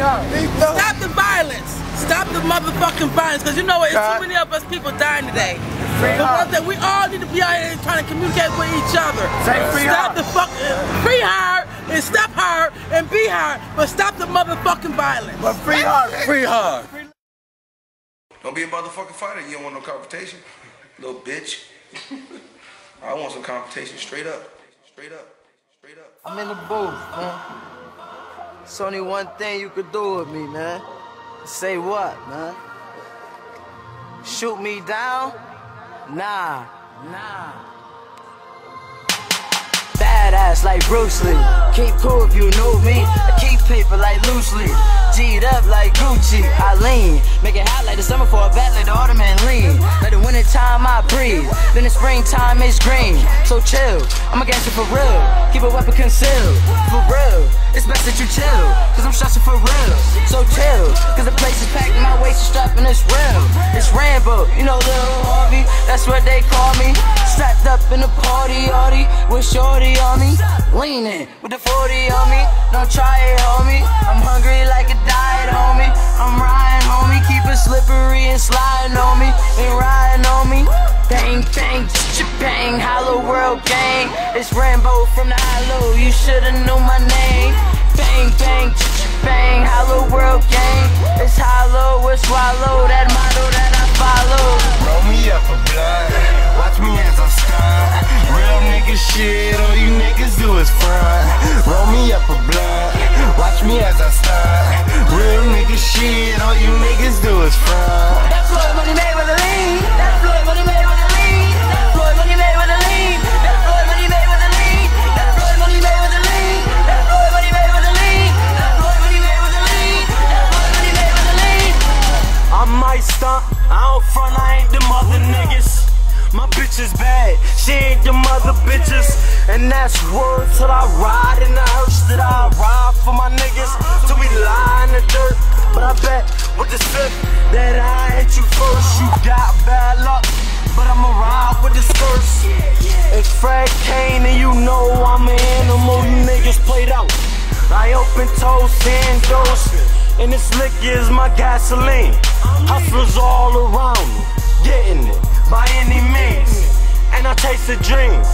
Stop the violence. Stop the motherfucking violence, because you know what? It's too many of us people dying today. That we all need to be out here trying to communicate with each other. Stop the fucking free her and stop her and be her, but stop the motherfucking violence. But free her, free her. Don't be a motherfucking fighter. You don't want no confrontation, little bitch. I want some confrontation, straight up, straight up, straight up. I'm in the booth, man. It's only one thing you could do with me, man. Say what, man? Shoot me down? Nah, nah. Badass like Bruce Lee. Keep cool if you know me. I keep paper like loosely. G'd up like Gucci. I lean, make it hot like the summer for a bat, like the autumn and lean. Like the winter time I breathe, then the springtime it's green. So chill, I'm a gangster for real. Keep a weapon concealed, for real. It's best that you chill, cause I'm stressing for real. So chill, cause the place is packed and my waist is strapped and it's real. It's Rambo, you know little Harvey, that's what they call me. Strapped up in the party with shorty on me. Leaning with the 40 on me. Don't try it, homie. I'm hungry like a diet, homie. I'm riding, homie. Keep it slippery and sliding on me. Ain't riding on me. Bang, bang, bang, hollow world gang. It's Rambo from the hollow. You shoulda knew my name. Bang, bang, bang, hollow world gang. It's hollow, it's swallow. That motto that I follow. Roll me up a blood. Watch me as I stun. Real nigga shit, all you niggas do is front. Roll me up a blunt, watch me as I stunt. Real nigga shit, all you niggas do is front. That Floyd money made with a lean. That Floyd money made with a lean. That Floyd money made with a lean. That Floyd money made with a lean. That Floyd money made with a lean. That Floyd money made with a lean. That Floyd money made with a lean. That Floyd money made with a lean. I might stunt, I don't front, I ain't them other niggas. My bitch is bad, she ain't them other bitches. And that's word till I ride in the hearse that I ride for my niggas. Till we lie in the dirt, but I bet with the slip that I hit you first. You got bad luck, but I'ma ride with this first. It's Fred Kane and you know I'm an animal, you niggas played out. I open toes, sand doors, and this liquor is my gasoline. Hustlers all around me, getting it by any means, and I chase the dreams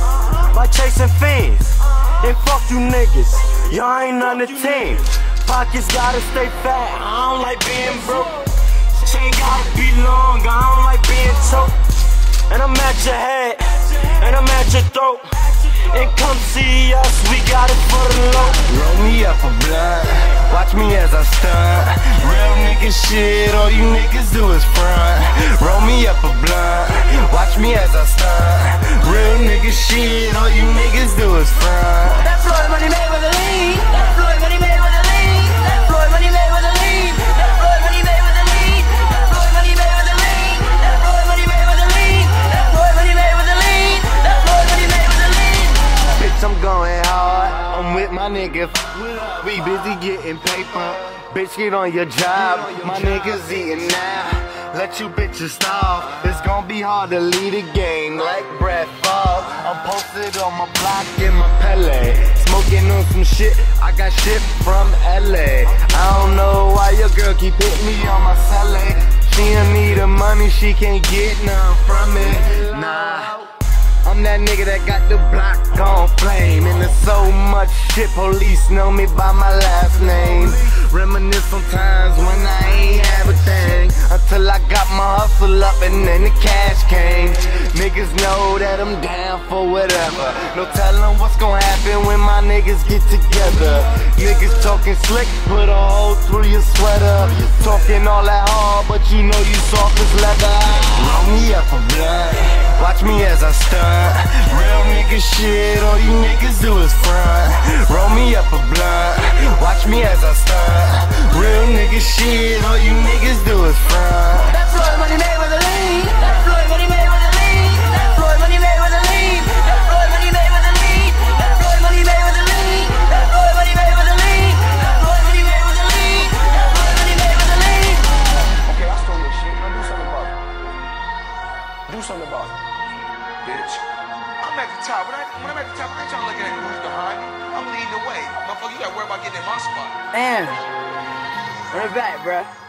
by chasing fiends. And fuck you niggas, y'all ain't on the team. Pockets gotta stay fat, I don't like being broke. Chain gotta be long, I don't like being choked. And I'm at your head, and I'm at your throat. And come see us, we got it for the low. Roll me up a blunt, watch me as I stunt. Real nigga shit, all you niggas do is front. Roll me up a blunt, watch me as I stunt. Real nigga shit, all you niggas do is front. That Floyd money made with a lean. That Floyd money made with a lean. That Floyd money made with a lean. That Floyd money made with a lean. That Floyd money made with a lean. That Floyd money made with a lean. That Floyd money made with a lean. That Floyd money made with a lean. Bitch, I'm going hard. I'm with my nigga. We busy getting paper. Bitch, get on your job. My niggas eating now. Let you bitches starve. It's gonna be hard to lead a game like Brett Favre. I'm posted on my block in my Pele. Smoking on some shit. I got shit from LA. I don't know why your girl keep hitting me on my celly. She don't need the money. She can't get none from it. Nah. I'm that nigga that got the block on flame. And there's so much shit, police know me by my last name. Reminisce on times when I ain't have a thing, until I got my hustle up and then the cash came. Niggas know that I'm down for whatever. No telling what's gonna happen when my niggas get together. Niggas talking slick, put a hole through your sweater. Talking all that hard, but you know you soft as leather. Roll me up a blood, watch me as I stunt. Real nigga shit, all you niggas do is front. Roll me up a blunt, watch me as I stunt. Real nigga shit, all you niggas do is front. That Floyd money made with a lean. That Floyd money made with a lean. That Floyd money made with a lean. That Floyd money made with a lean. That Floyd money made with a lean. That Floyd money made with a lean. That Floyd money made with a lean. That Floyd money made with a lean. Okay, I stole your shit. Now do something about it. Do something about it. Bitch, I'm at the top. When I'm at the top, I ain't trying to look at who's behind me. I'm leading the way. Motherfucker, you gotta worry about getting in my spot. And Run it back, bruh.